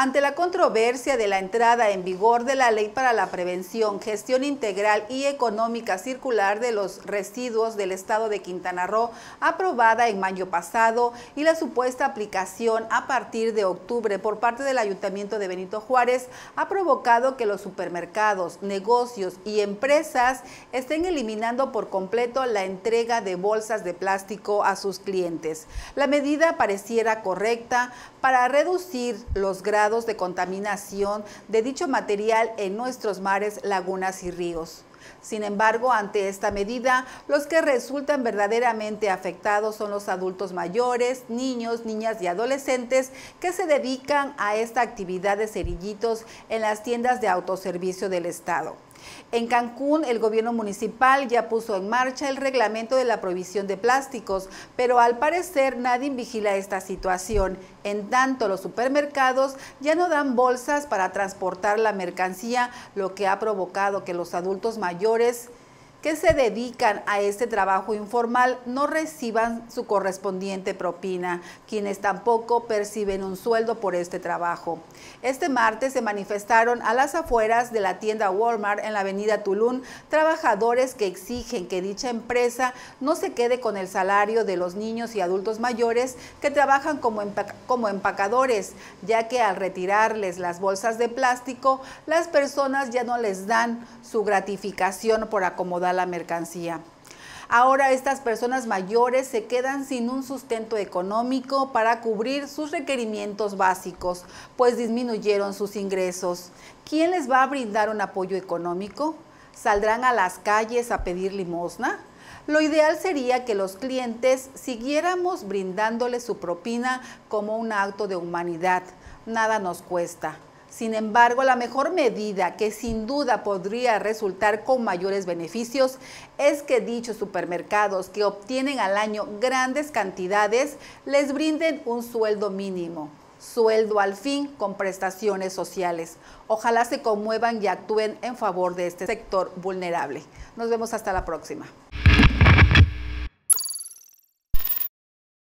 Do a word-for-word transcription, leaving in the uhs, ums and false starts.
Ante la controversia de la entrada en vigor de la Ley para la Prevención, Gestión Integral y Económica Circular de los Residuos del Estado de Quintana Roo, aprobada en mayo pasado, y la supuesta aplicación a partir de octubre por parte del Ayuntamiento de Benito Juárez, ha provocado que los supermercados, negocios y empresas estén eliminando por completo la entrega de bolsas de plástico a sus clientes. La medida pareciera correcta para reducir los grados de contaminación de dicho material en nuestros mares, lagunas y ríos. Sin embargo, ante esta medida, los que resultan verdaderamente afectados son los adultos mayores, niños, niñas y adolescentes que se dedican a esta actividad de cerillitos en las tiendas de autoservicio del Estado. En Cancún, el gobierno municipal ya puso en marcha el reglamento de la provisión de plásticos, pero al parecer nadie vigila esta situación. En tanto, los supermercados ya no dan bolsas para transportar la mercancía, lo que ha provocado que los adultos mayores que se dedican a este trabajo informal no reciban su correspondiente propina, quienes tampoco perciben un sueldo por este trabajo. Este martes se manifestaron a las afueras de la tienda Walmart en la avenida Tulum trabajadores que exigen que dicha empresa no se quede con el salario de los niños y adultos mayores que trabajan como, empac- como empacadores, ya que al retirarles las bolsas de plástico, las personas ya no les dan su gratificación por acomodar la mercancía. Ahora estas personas mayores se quedan sin un sustento económico para cubrir sus requerimientos básicos, pues disminuyeron sus ingresos. ¿Quién les va a brindar un apoyo económico? ¿Saldrán a las calles a pedir limosna? Lo ideal sería que los clientes siguiéramos brindándoles su propina como un acto de humanidad. Nada nos cuesta. Sin embargo, la mejor medida que sin duda podría resultar con mayores beneficios es que dichos supermercados que obtienen al año grandes cantidades les brinden un sueldo mínimo, sueldo al fin con prestaciones sociales. Ojalá se conmuevan y actúen en favor de este sector vulnerable. Nos vemos hasta la próxima.